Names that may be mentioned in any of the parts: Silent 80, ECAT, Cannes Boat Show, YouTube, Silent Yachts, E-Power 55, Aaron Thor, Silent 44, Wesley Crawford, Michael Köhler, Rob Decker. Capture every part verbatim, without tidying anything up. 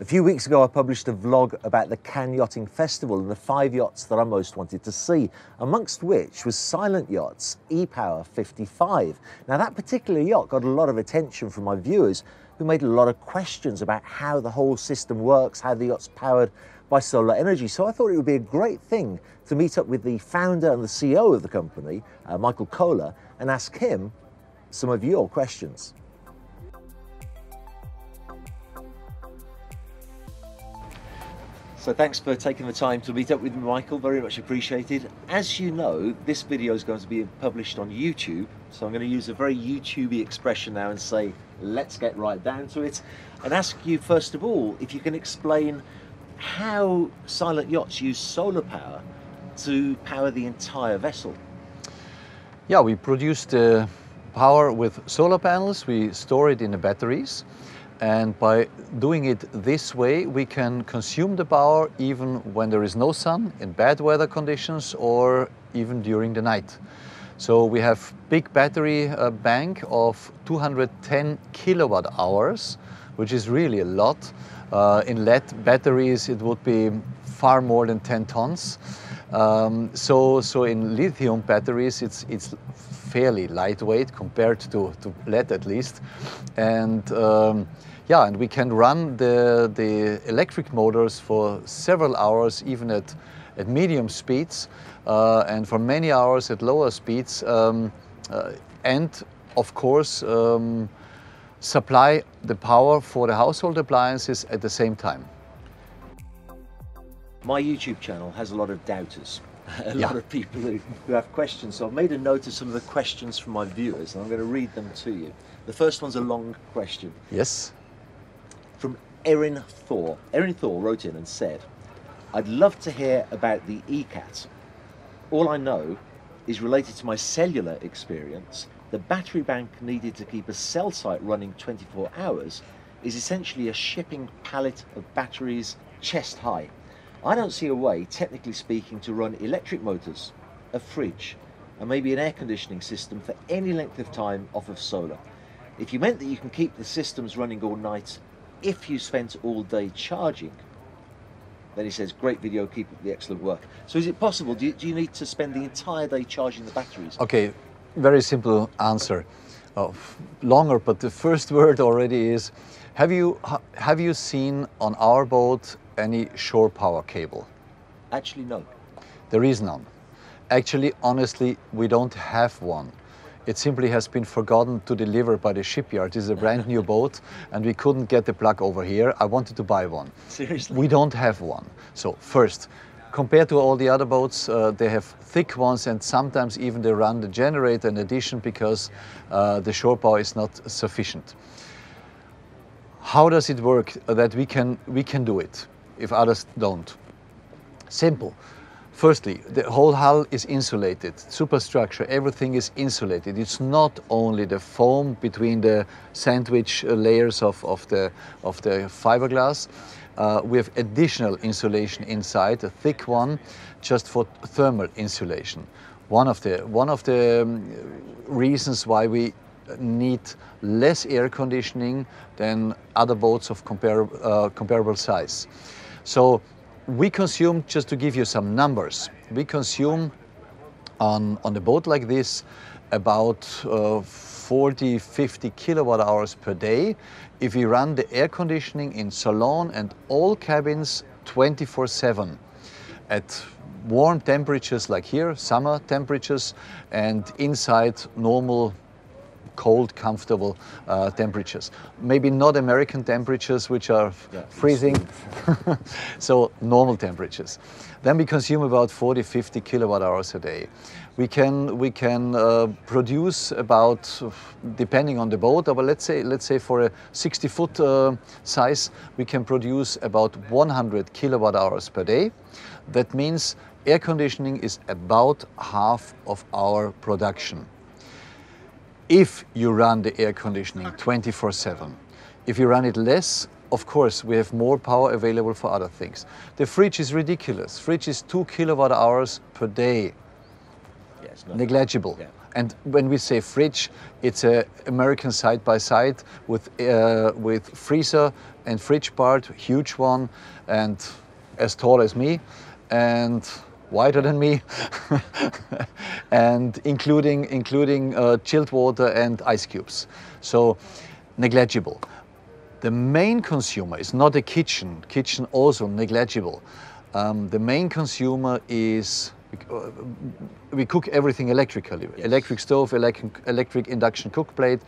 A few weeks ago, I published a vlog about the Cannes Yachting Festival and the five yachts that I most wanted to see, amongst which was Silent Yachts E Power fifty-five. Now, that particular yacht got a lot of attention from my viewers, who made a lot of questions about how the whole system works, how the yacht's powered by solar energy. So I thought it would be a great thing to meet up with the founder and the C E O of the company, uh, Michael Köhler, and ask him some of your questions. So thanks for taking the time to meet up with me, Michael, very much appreciated. As you know, this video is going to be published on YouTube, so I'm going to use a very YouTube-y expression now and say, let's get right down to it, and ask you first of all, if you can explain how Silent Yachts use solar power to power the entire vessel. Yeah, we produce the power with solar panels, we store it in the batteries, and by doing it this way, we can consume the power even when there is no sun, in bad weather conditions, or even during the night. So we have big battery uh, bank of two hundred ten kilowatt hours, which is really a lot. Uh, in lead batteries, it would be far more than ten tons. Um, so, so in lithium batteries, it's, it's fairly lightweight compared to, to lead, at least. And um, yeah, and we can run the, the electric motors for several hours, even at, at medium speeds, uh, and for many hours at lower speeds. Um, uh, and of course, um, supply the power for the household appliances at the same time. My YouTube channel has a lot of doubters, a yeah. lot of people who, who have questions. So I've made a note of some of the questions from my viewers, and I'm going to read them to you. The first one's a long question. Yes. From Aaron Thor. Aaron Thor wrote in and said, I'd love to hear about the E CAT. All I know is related to my cellular experience, the battery bank needed to keep a cell site running twenty-four hours is essentially a shipping pallet of batteries chest high. I don't see a way, technically speaking, to run electric motors, a fridge, and maybe an air conditioning system for any length of time off of solar. If you meant that you can keep the systems running all night if you spent all day charging, then he says, great video, keep up the excellent work. So is it possible? Do you, do you need to spend the entire day charging the batteries? Okay. Very simple answer. Oh, longer, but the first word already is, have you, ha, have you seen on our boat any shore power cable? Actually, no. There is none. Actually, honestly, we don't have one. It simply has been forgotten to deliver by the shipyard. This is a brand new boat and we couldn't get the plug over here. I wanted to buy one. Seriously? We don't have one. So first, compared to all the other boats, uh, they have thick ones, and sometimes even they run the generator in addition because uh, the shore power is not sufficient. How does it work that we can, we can do it if others don't? Simple. Firstly, the whole hull is insulated, superstructure, everything is insulated. It's not only the foam between the sandwich layers of, of, the, of the fiberglass. Uh, we have additional insulation inside, a thick one, just for thermal insulation. One of the, one of the reasons why we need less air conditioning than other boats of compar- uh, comparable size. So we consume, just to give you some numbers, we consume on, on a boat like this about uh, forty, fifty kilowatt hours per day. If we run the air conditioning in salon and all cabins twenty-four seven at warm temperatures like here, summer temperatures, and inside normal, cold, comfortable uh, temperatures. Maybe not American temperatures, which are yeah, freezing, so normal temperatures. Then we consume about forty, fifty kilowatt hours a day. We can, we can uh, produce about, depending on the boat, but let's say, let's say for a sixty foot uh, size, we can produce about one hundred kilowatt hours per day. That means air conditioning is about half of our production. If you run the air conditioning twenty-four seven. If you run it less, of course, we have more power available for other things. The fridge is ridiculous. Fridge is two kilowatt hours per day. Yes, negligible. Yeah. And when we say fridge, it's an American side-by-side -side with, uh, with freezer and fridge part, huge one, and as tall as me, and wider than me, and including, including uh, chilled water and ice cubes. So negligible. The main consumer is not a kitchen, kitchen also negligible. Um, the main consumer is, we cook everything electrically, yes. Electric stove, electric, electric induction cook plate,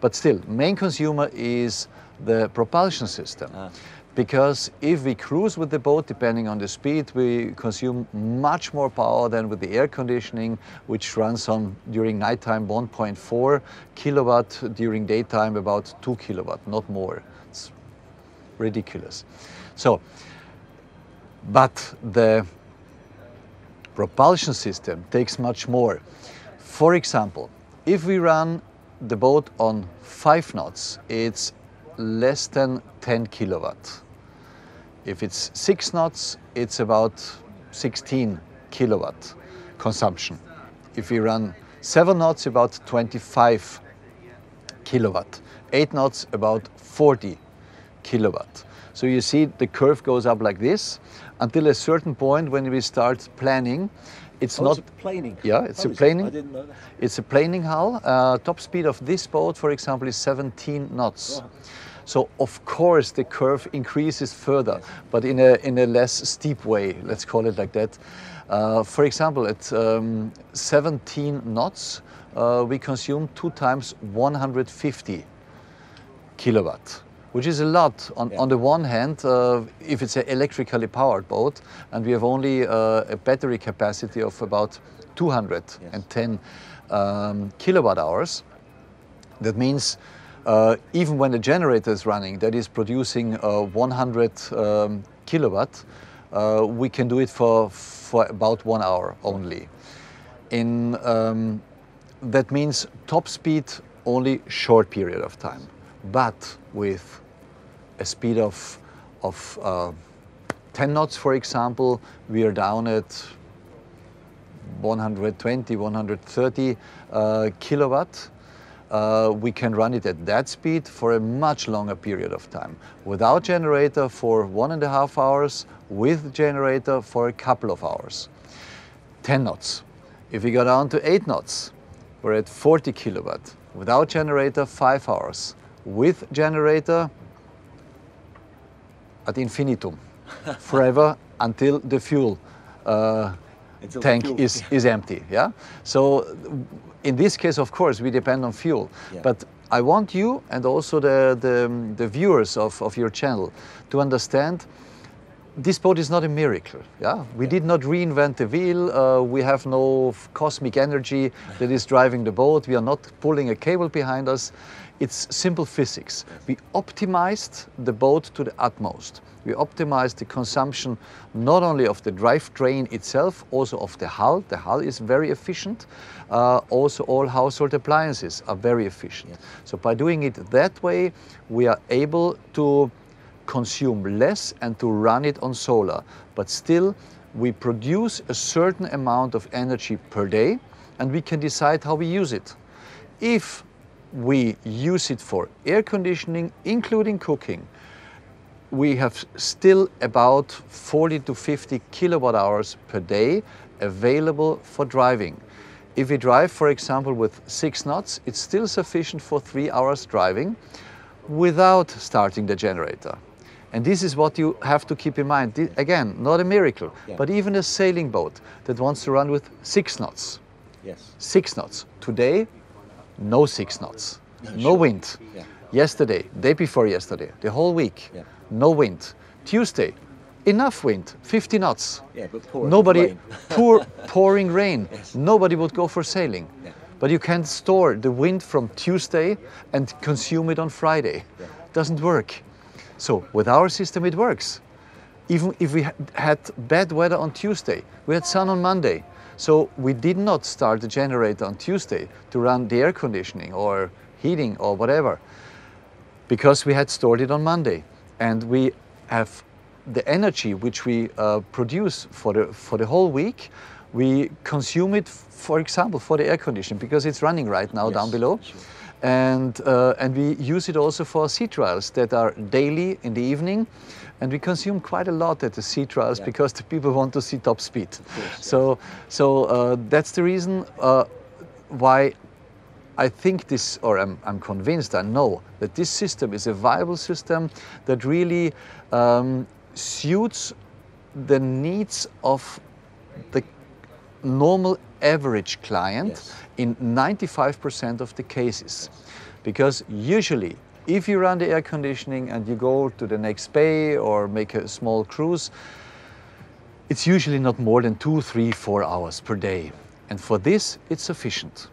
but still, main consumer is the propulsion system. Ah. Because if we cruise with the boat, depending on the speed, we consume much more power than with the air conditioning, which runs on during nighttime one point four kilowatt, during daytime about two kilowatt, not more. It's ridiculous. So, but the propulsion system takes much more. For example, if we run the boat on five knots, it's less than ten kilowatt. If it's six knots, it's about sixteen kilowatt consumption. If we run seven knots, about twenty-five kilowatt. Eight knots, about forty kilowatt. So you see the curve goes up like this until a certain point when we start planning. It's oh, not it's a planing. Yeah, it's oh, a planing. I didn't know that. It's a planing hull. Uh, top speed of this boat, for example, is seventeen knots. Wow. So of course the curve increases further, but in a in a less steep way. Let's call it like that. Uh, for example, at um, seventeen knots, uh, we consume two times one hundred fifty kilowatt. Which is a lot. On, yeah. on the one hand, uh, if it's an electrically powered boat, and we have only uh, a battery capacity of about two hundred ten yes. um, kilowatt hours, that means uh, even when the generator is running, that is producing uh, one hundred um, kilowatt, uh, we can do it for, for about one hour only. In, um, that means top speed only short period of time, but with a speed of, of uh, ten knots, for example, we are down at one hundred twenty, one hundred thirty uh, kilowatt. Uh, we can run it at that speed for a much longer period of time. Without generator for one and a half hours, with generator for a couple of hours. ten knots. If we go down to eight knots, we're at forty kilowatt. Without generator, five hours. With generator, ad infinitum, forever until the fuel uh, until tank the fuel. Is, is empty, yeah? So in this case, of course, we depend on fuel, yeah. But I want you and also the, the, the viewers of, of your channel to understand this boat is not a miracle, yeah? We yeah. did not reinvent the wheel, uh, we have no cosmic energy that is driving the boat, we are not pulling a cable behind us. It's simple physics. We optimized the boat to the utmost. We optimized the consumption not only of the drivetrain itself, also of the hull. The hull is very efficient. Uh, also all household appliances are very efficient. Yes. So by doing it that way, we are able to consume less and to run it on solar. But still, we produce a certain amount of energy per day, and we can decide how we use it. If we use it for air conditioning, including cooking, we have still about forty to fifty kilowatt hours per day available for driving. If we drive, for example, with six knots, it's still sufficient for three hours driving without starting the generator. And this is what you have to keep in mind. This, again, not a miracle, yeah. But even a sailing boat that wants to run with six knots. Yes. Six knots. Today, no six knots, no, no sure. wind. Yeah. Yesterday, day before yesterday, the whole week, yeah. no wind. Tuesday, enough wind, fifty knots. Yeah, but pouring Nobody, rain. Pour, pouring rain. Yes. Nobody would go for sailing. Yeah. But you can't store the wind from Tuesday and consume it on Friday. Yeah. Doesn't work. So with our system, it works. Even if we had bad weather on Tuesday, we had sun on Monday. So we did not start the generator on Tuesday to run the air conditioning or heating or whatever, because we had stored it on Monday. And we have the energy which we uh, produce for the, for the whole week, We consume it, for example, for the air conditioning, because it's running right now yes, down below. Sure. And, uh, and we use it also for sea trials that are daily in the evening. And we consume quite a lot at the sea trials yeah. because the people want to see top speed. Course, so yeah. so uh, that's the reason uh, why I think this, or I'm, I'm convinced, I know, that this system is a viable system that really um, suits the needs of the normal average client yes. in ninety-five percent of the cases. Because usually, if you run the air conditioning and you go to the next bay or make a small cruise, it's usually not more than two, three, four hours per day. And for this, it's sufficient.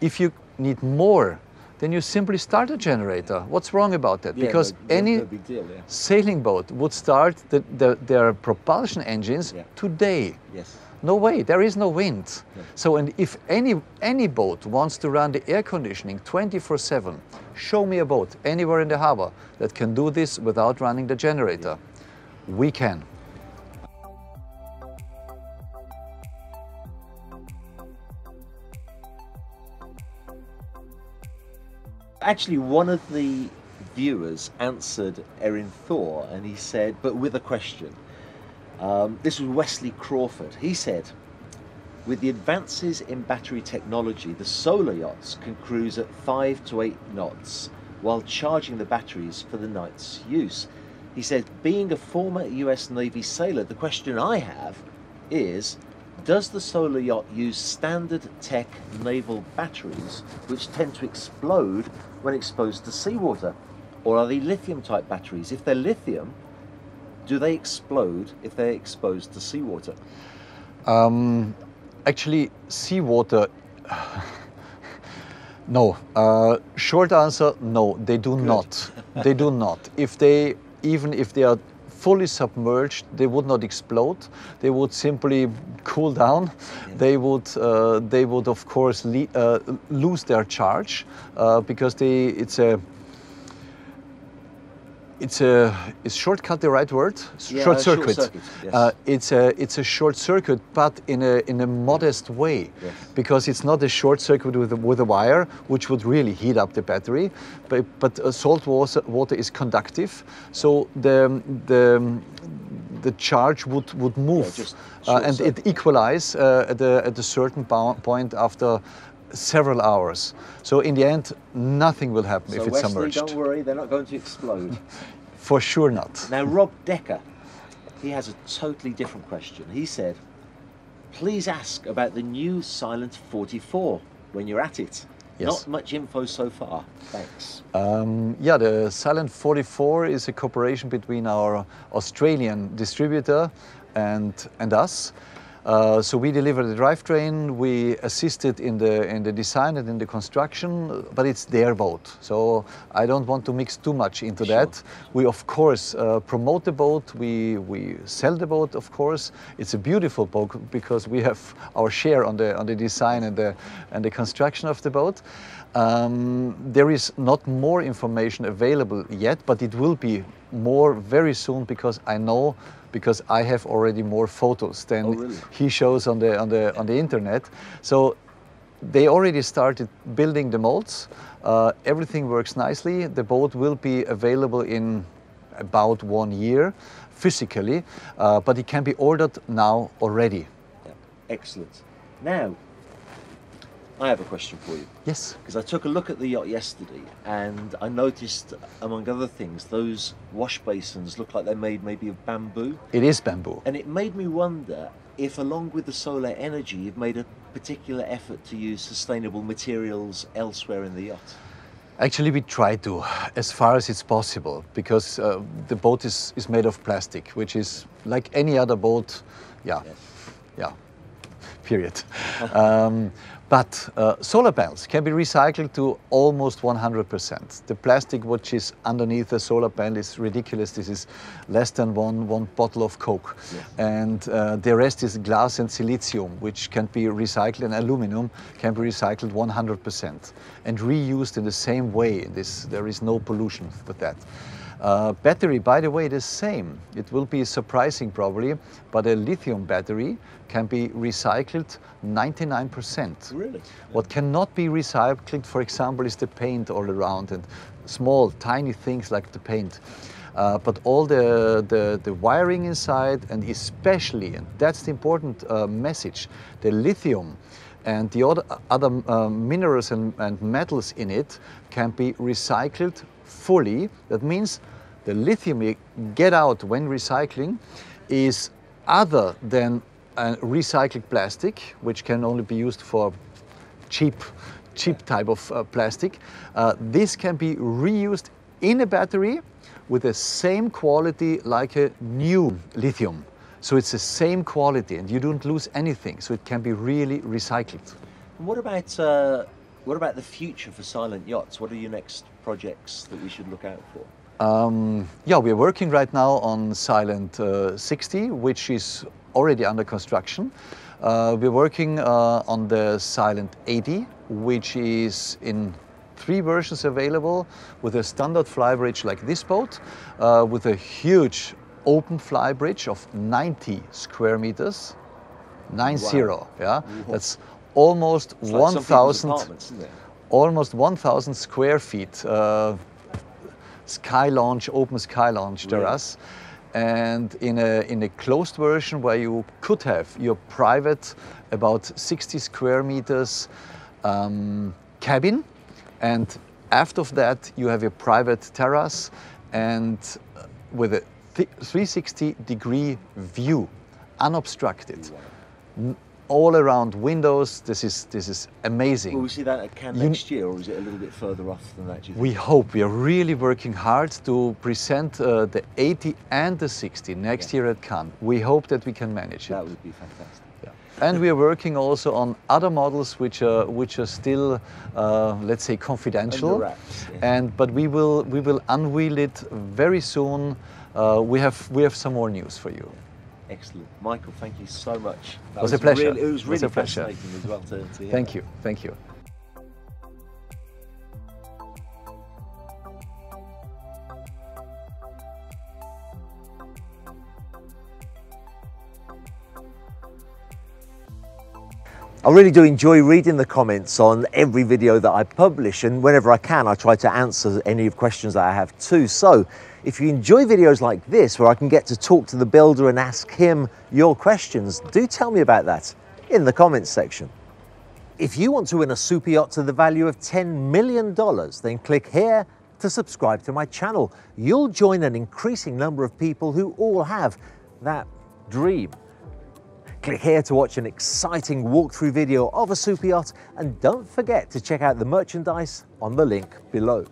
If you need more, then you simply start a generator. What's wrong about that? Yeah, because that, any that's a big deal, yeah. sailing boat would start the, the, their propulsion engines yeah. today. Yes. No way, there is no wind. Yeah. So, and if any, any boat wants to run the air conditioning twenty-four seven, show me a boat anywhere in the harbor that can do this without running the generator. Yeah. We can. Actually, one of the viewers answered Aaron Thor, and he said, but with a question. Um, this was Wesley Crawford. He said, with the advances in battery technology, the solar yachts can cruise at five to eight knots while charging the batteries for the night's use. He said, being a former U S Navy sailor, the question I have is, does the solar yacht use standard tech naval batteries which tend to explode when exposed to seawater? Or are they lithium type batteries? If they're lithium, do they explode if they're exposed to seawater? Um, actually, seawater, no. Uh, short answer, no, they do Good. not. They do not. If they, even if they are fully submerged, they would not explode. They would simply cool down. Yeah. They would, uh, they would of course le uh, lose their charge uh, because they. It's a. It's a. Is shortcut the right word? Yeah, short circuit. Short circuit yes. uh, it's a. It's a short circuit, but in a in a modest way, yes. because it's not a short circuit with a, with a wire, which would really heat up the battery. But but uh, salt water water is conductive, so the the. the charge would, would move yeah, uh, and it equalize uh, at, a, at a certain point after several hours. So in the end, nothing will happen so if it's Wesley, submerged. Don't worry, they're not going to explode. For sure not. Now, Rob Decker, he has a totally different question. He said, please ask about the new Silent forty-four when you're at it. Yes. Not much info so far, thanks. Um, yeah, the Silent forty-four is a cooperation between our Australian distributor and, and us. Uh, so we deliver the drivetrain, we assisted in the, in the design and in the construction, but it's their boat. So I don't want to mix too much into sure. that. We, of course, uh, promote the boat, we, we sell the boat, of course. It's a beautiful boat because we have our share on the, on the design and the, and the construction of the boat. Um, there is not more information available yet, but it will be more very soon because I know because I have already more photos than oh, really? he shows on the on the on the internet. So they already started building the molds. Uh, everything works nicely. The boat will be available in about one year physically, uh, but it can be ordered now already. Yeah. Excellent. Now, I have a question for you. Yes. Because I took a look at the yacht yesterday and I noticed, among other things, those wash basins look like they're made maybe of bamboo. It is bamboo. And it made me wonder if, along with the solar energy, you've made a particular effort to use sustainable materials elsewhere in the yacht. Actually, we try to, as far as it's possible, because uh, the boat is, is made of plastic, which is like any other boat. Yeah. Yes. Yeah. Period. um, But uh, solar panels can be recycled to almost one hundred percent. The plastic which is underneath the solar panel is ridiculous. This is less than one, one bottle of Coke. Yes. And uh, the rest is glass and silicon, which can be recycled, and aluminum can be recycled one hundred percent and reused in the same way. This, there is no pollution with that. Uh, battery, by the way, the same. It will be surprising probably, but a lithium battery can be recycled ninety-nine percent. Really? What cannot be recycled, for example, is the paint all around and small, tiny things like the paint. Uh, but all the, the, the wiring inside, and especially, and that's the important uh, message, the lithium and the other, other uh, minerals and, and metals in it can be recycled fully. That means the lithium you get out when recycling is other than a recycled plastic, which can only be used for cheap, cheap type of uh, plastic. Uh, this can be reused in a battery with the same quality like a new lithium. So it's the same quality and you don't lose anything. So it can be really recycled. And what about, uh, what about the future for Silent Yachts? What are your next projects that we should look out for? Um, yeah, we're working right now on Silent uh, sixty, which is already under construction. Uh, we're working uh, on the Silent eighty, which is in three versions available, with a standard flybridge like this boat, uh, with a huge open flybridge of ninety square meters, nine wow. zero. Yeah, Ooh. that's almost it's one like thousand, almost one thousand square feet. Uh, sky launch, open sky launch really? terrace, and in a in a closed version where you could have your private, about sixty square meters um, cabin. And after that, you have a private terrace and with a three sixty degree view, unobstructed, wow. all around windows. This is this is amazing. Will we see that at Cannes next year, or is it a little bit further off than that? We hope. We are really working hard to present uh, the eighty and the sixty next yeah. year at Cannes. We hope that we can manage that it. That would be fantastic. Yeah. And we are working also on other models which are which are still, uh, let's say, confidential. Under wraps, yeah. And but we will we will unveil it very soon. Uh, we have we have some more news for you. Excellent, Michael. Thank you so much. That was, was a pleasure. Really, it was really it was a fascinating pleasure. as well to, to hear. Thank that. you. Thank you. I really do enjoy reading the comments on every video that I publish, and whenever I can I try to answer any of questions that I have too. So if you enjoy videos like this where I can get to talk to the builder and ask him your questions, do tell me about that in the comments section. If you want to win a super yacht to the value of ten million dollars, then click here to subscribe to my channel. You'll join an increasing number of people who all have that dream. Click here to watch an exciting walkthrough video of a super yacht, and don't forget to check out the merchandise on the link below.